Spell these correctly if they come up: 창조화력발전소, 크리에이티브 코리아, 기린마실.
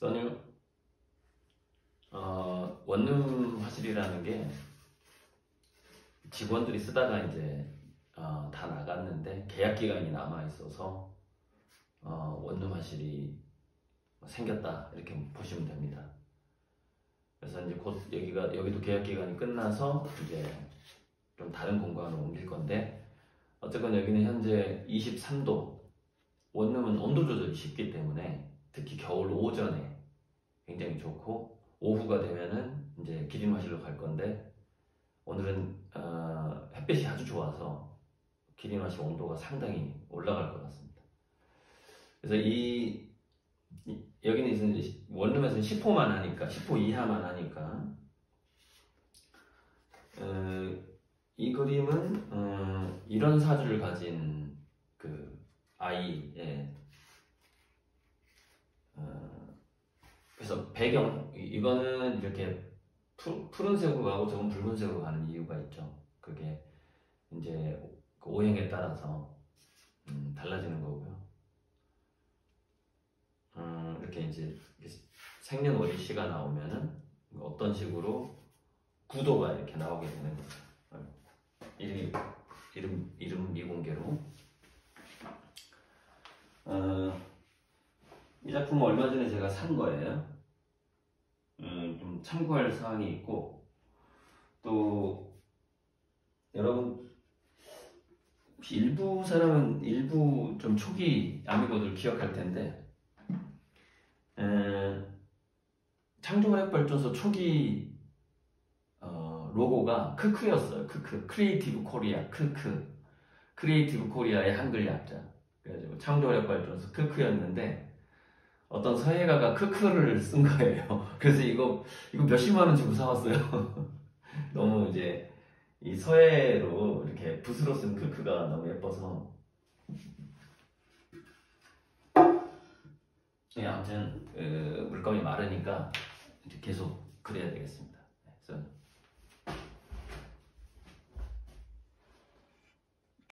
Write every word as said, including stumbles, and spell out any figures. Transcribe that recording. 써뉴, 어, 원룸 화실이라는 게 직원들이 쓰다가 이제 어, 다 나갔는데 계약 기간이 남아 있어서 어, 원룸 화실이 생겼다, 이렇게 보시면 됩니다. 그래서 이제 곧 여기가 여기도 계약 기간이 끝나서 이제 좀 다른 공간으로 옮길 건데, 어쨌건 여기는 현재 이십삼 도, 원룸은 온도 조절이 쉽기 때문에 특히 겨울 오전에 굉장히 좋고, 오후가 되면은 이제 기린마실로 갈 건데, 오늘은 어, 햇빛이 아주 좋아서 기린마실 온도가 상당히 올라갈 것 같습니다. 그래서 이 여기는 이제 원룸에서는 십 호만 하니까, 십 호 이하만 하니까, 어, 이 그림은 어, 이런 사주를 가진 그 아이의, 어, 그래서 배경, 이거는 이렇게 푸, 푸른색으로 가고 저건 붉은색으로 가는 이유가 있죠. 그게 이제 그 오행에 따라서 음, 달라지는 거고요. 음, 이렇게 이제 생년월일 시가 나오면은 어떤 식으로 구도가 이렇게 나오게 되는 거죠. 이름, 이름, 이름 미공개로. 어, 이 작품 얼마 전에 제가 산 거예요. 음, 좀 참고할 사항이 있고, 또 여러분 혹시 일부 사람은 일부 좀 초기 아미고들 기억할 텐데, 음, 창조화력발전소 초기 어, 로고가 크크였어요. 크크, 크리에이티브 코리아, 크크, 크리에이티브 코리아의 한글 약자. 그래가지고 창조화력발전소 크크였는데 어떤 서예가가 크크를 쓴 거예요. 그래서 이거 이거 몇십만 원 주고 사왔어요. 너무 이제 이 서예로 이렇게 붓으로 쓴 크크가 너무 예뻐서. 예, 아무튼 그 물감이 마르니까 계속 그려야 되겠습니다. 그래서